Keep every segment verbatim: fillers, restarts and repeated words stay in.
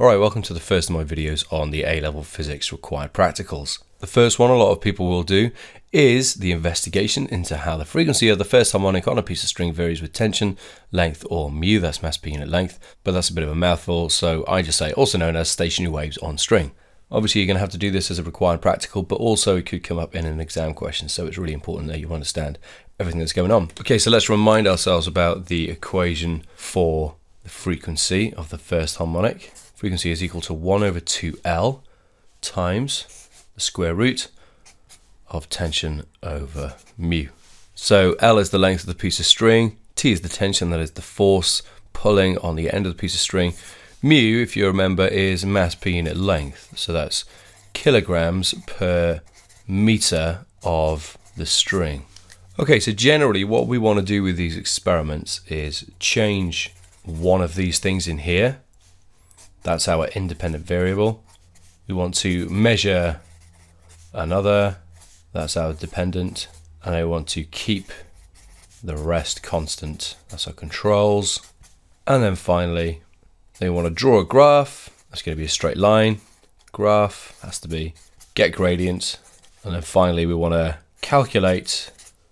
Alright, welcome to the first of my videos on the A level physics required practicals. The first one a lot of people will do is the investigation into how the frequency of the first harmonic on a piece of string varies with tension, length, or mu, that's mass per unit length, but that's a bit of a mouthful, so I just say also known as stationary waves on string. Obviously you're going to have to do this as a required practical, but also it could come up in an exam question, so it's really important that you understand everything that's going on. Okay, so let's remind ourselves about the equation for the frequency of the first harmonic. Frequency is equal to one over two L times the square root of tension over mu. So L is the length of the piece of string, T is the tension, that is the force pulling on the end of the piece of string. Mu, if you remember, is mass per unit length. So that's kilograms per meter of the string. Okay, so generally what we want to do with these experiments is change one of these things in here. That's our independent variable. We want to measure another, that's our dependent, and I want to keep the rest constant, that's our controls. And then finally, they want to draw a graph, that's going to be a straight line. Graph has to be get gradient. And then finally, we want to calculate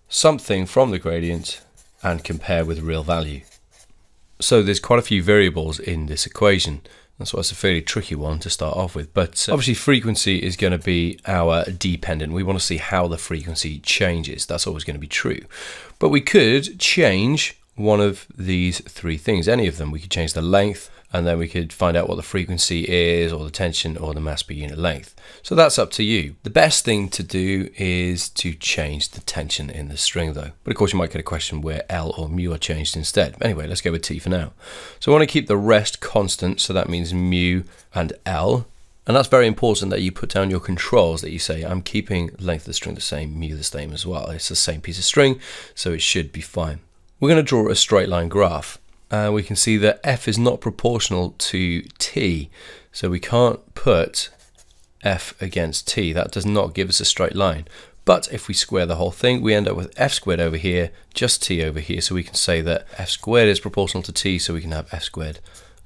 something from the gradient and compare with real value. So there's quite a few variables in this equation. That's why it's a fairly tricky one to start off with. But obviously frequency is going to be our dependent. We want to see how the frequency changes. That's always going to be true. But we could change one of these three things, any of them. We could change the length, and then we could find out what the frequency is, or the tension, or the mass per unit length. So that's up to you. The best thing to do is to change the tension in the string though. But of course you might get a question where L or mu are changed instead. Anyway, let's go with T for now. So I want to keep the rest constant, so that means mu and L. And that's very important that you put down your controls, that you say, I'm keeping length of the string the same, mu the same as well. It's the same piece of string, so it should be fine. We're going to draw a straight line graph. Uh, we can see that F is not proportional to T, so we can't put F against T. That does not give us a straight line. But if we square the whole thing, we end up with F squared over here, just T over here, so we can say that F squared is proportional to T, so we can have F squared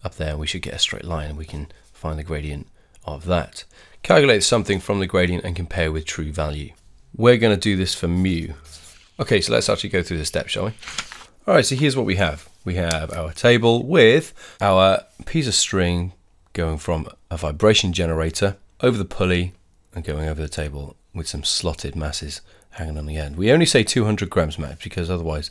up there, and we should get a straight line, and we can find the gradient of that. Calculate something from the gradient and compare with true value. We're going to do this for mu. Okay, so let's actually go through the steps, shall we? All right, so here's what we have. We have our table with our piece of string going from a vibration generator over the pulley and going over the table with some slotted masses hanging on the end. We only say two hundred grams max because otherwise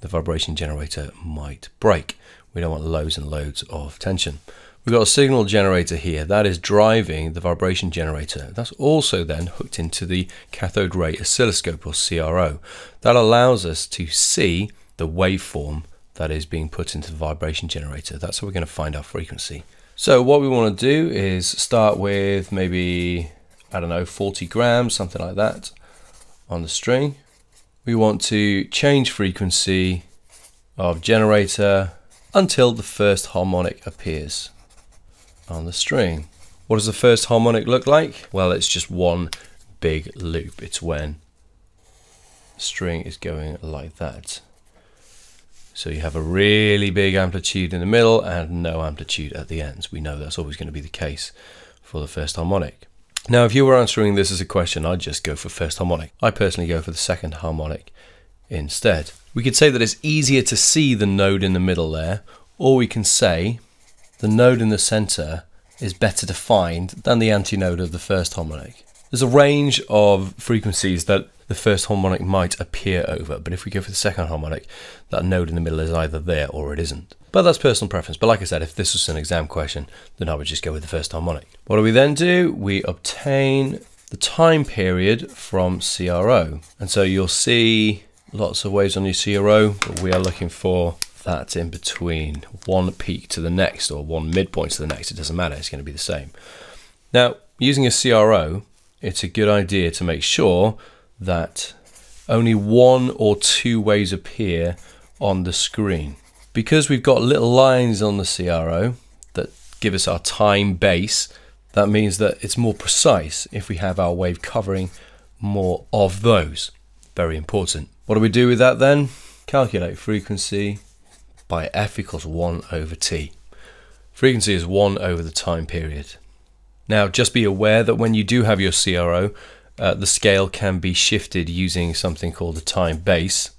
the vibration generator might break. We don't want loads and loads of tension. We've got a signal generator here that is driving the vibration generator. That's also then hooked into the cathode ray oscilloscope, or C R O. That allows us to see the waveform that is being put into the vibration generator. That's how we're going to find our frequency. So what we want to do is start with maybe, I don't know, forty grams, something like that, on the string. We want to change frequency of generator until the first harmonic appears on the string. What does the first harmonic look like? Well, it's just one big loop. It's when the string is going like that. So you have a really big amplitude in the middle and no amplitude at the ends. We know that's always going to be the case for the first harmonic. Now, if you were answering this as a question, I'd just go for first harmonic. I personally go for the second harmonic instead. We could say that it's easier to see the node in the middle there, or we can say the node in the center is better defined than the antinode of the first harmonic. There's a range of frequencies that the first harmonic might appear over, but if we go for the second harmonic, that node in the middle is either there or it isn't. But that's personal preference. But like I said, if this was an exam question, then I would just go with the first harmonic. What do we then do? We obtain the time period from C R O. And so you'll see lots of waves on your C R O, but we are looking for that in between one peak to the next, or one midpoint to the next. It doesn't matter, it's going to be the same. Now, using a C R O, it's a good idea to make sure that only one or two waves appear on the screen. Because we've got little lines on the C R O that give us our time base, that means that it's more precise if we have our wave covering more of those. Very important. What do we do with that then? Calculate frequency by F equals one over T. Frequency is one over the time period. Now, just be aware that when you do have your C R O, uh, the scale can be shifted using something called a time base.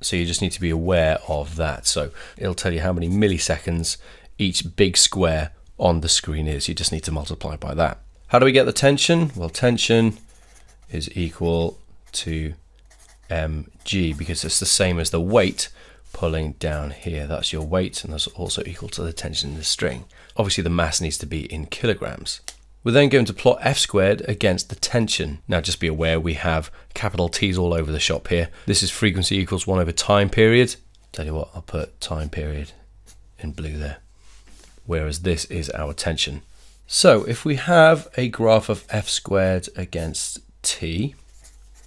So you just need to be aware of that. So it'll tell you how many milliseconds each big square on the screen is. You just need to multiply by that. How do we get the tension? Well, tension is equal to mg because it's the same as the weight pulling down here. That's your weight, and that's also equal to the tension in the string. Obviously, the mass needs to be in kilograms. We're then going to plot F squared against the tension. Now, just be aware we have capital T's all over the shop here. This is frequency equals one over time period. Tell you what, I'll put time period in blue there, whereas this is our tension. So if we have a graph of F squared against T,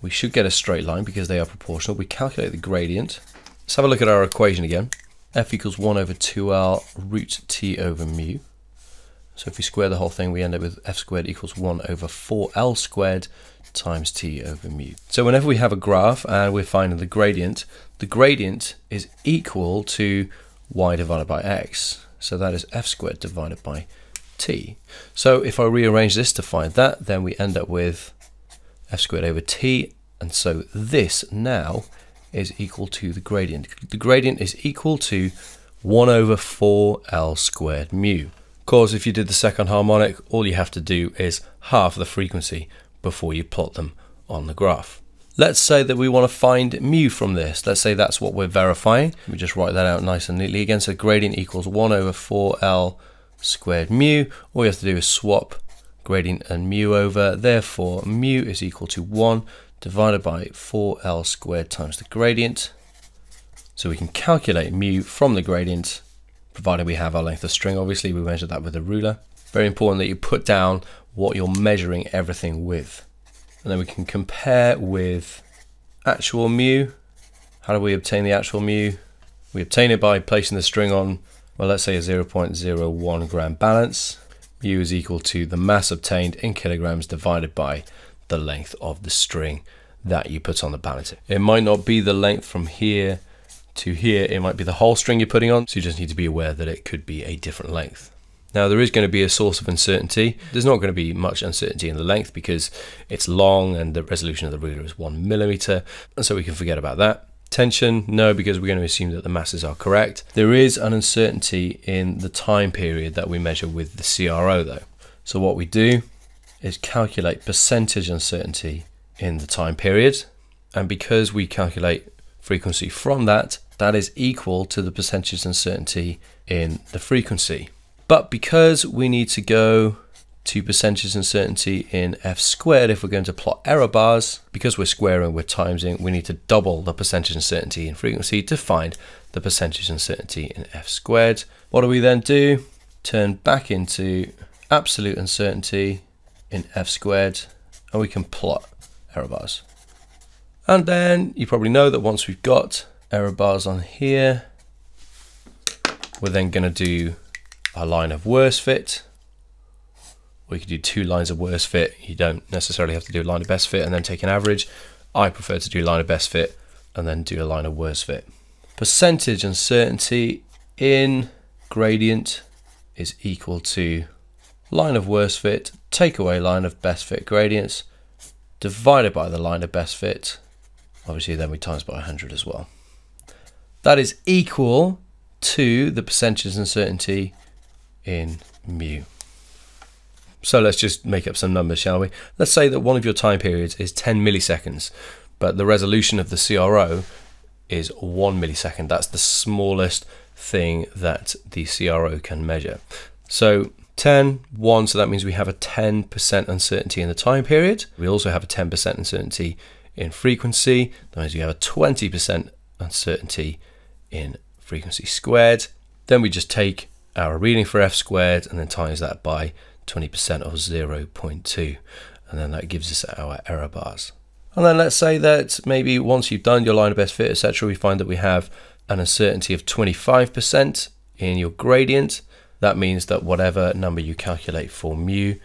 we should get a straight line because they are proportional. We calculate the gradient. Let's have a look at our equation again. F equals one over two R root T over mu. So if we square the whole thing, we end up with F squared equals one over four L squared times T over mu. So whenever we have a graph and we're finding the gradient, the gradient is equal to Y divided by X. So that is F squared divided by T. So if I rearrange this to find that, then we end up with F squared over T. And so this now is equal to the gradient. The gradient is equal to one over four L squared mu. Of course, if you did the second harmonic, all you have to do is half the frequency before you plot them on the graph. Let's say that we want to find mu from this. Let's say that's what we're verifying. We just write that out nice and neatly again. So gradient equals one over four L squared mu. All you have to do is swap gradient and mu over. Therefore, mu is equal to one divided by four L squared times the gradient. So we can calculate mu from the gradient, provided we have our length of string. Obviously, we measure that with a ruler. Very important that you put down what you're measuring everything with. And then we can compare with actual mu. How do we obtain the actual mu? We obtain it by placing the string on, well, let's say a zero point zero one gram balance. Mu is equal to the mass obtained in kilograms divided by the length of the string that you put on the balance. It might not be the length from here to here, it might be the whole string you're putting on, so you just need to be aware that it could be a different length. Now, there is going to be a source of uncertainty. There's not going to be much uncertainty in the length because it's long and the resolution of the ruler is one millimeter, and so we can forget about that. Tension, no, because we're going to assume that the masses are correct. There is an uncertainty in the time period that we measure with the C R O though. So what we do is calculate percentage uncertainty in the time period. And because we calculate frequency from that, that is equal to the percentage uncertainty in the frequency. But because we need to go to percentage uncertainty in F squared, if we're going to plot error bars, because we're squaring, we're timesing, we need to double the percentage uncertainty in frequency to find the percentage uncertainty in F squared. What do we then do? Turn back into absolute uncertainty in F squared, and we can plot error bars. And then you probably know that once we've got error bars on here, we're then going to do a line of worst fit. We could do two lines of worst fit. You don't necessarily have to do a line of best fit and then take an average. I prefer to do line of best fit and then do a line of worst fit. Percentage uncertainty in gradient is equal to line of worst fit, take away line of best fit gradients, divided by the line of best fit. Obviously, then we times by one hundred as well. That is equal to the percentage uncertainty in mu. So let's just make up some numbers, shall we? Let's say that one of your time periods is ten milliseconds, but the resolution of the C R O is one millisecond. That's the smallest thing that the C R O can measure. So ten, one, so that means we have a ten percent uncertainty in the time period. We also have a ten percent uncertainty in frequency. That means we have a twenty percent uncertainty in frequency squared. Then we just take our reading for F squared and then times that by twenty percent of zero point two. And then that gives us our error bars. And then let's say that maybe once you've done your line of best fit, et cetera, we find that we have an uncertainty of twenty-five percent in your gradient. That means that whatever number you calculate for mu,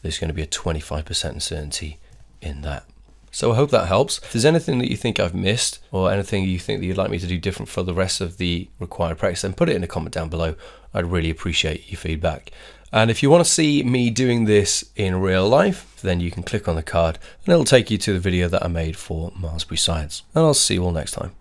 there's going to be a twenty-five percent uncertainty in that. So I hope that helps. If there's anything that you think I've missed or anything you think that you'd like me to do different for the rest of the required practice, then put it in a comment down below. I'd really appreciate your feedback. And if you want to see me doing this in real life, then you can click on the card and it'll take you to the video that I made for Marsbury Science. And I'll see you all next time.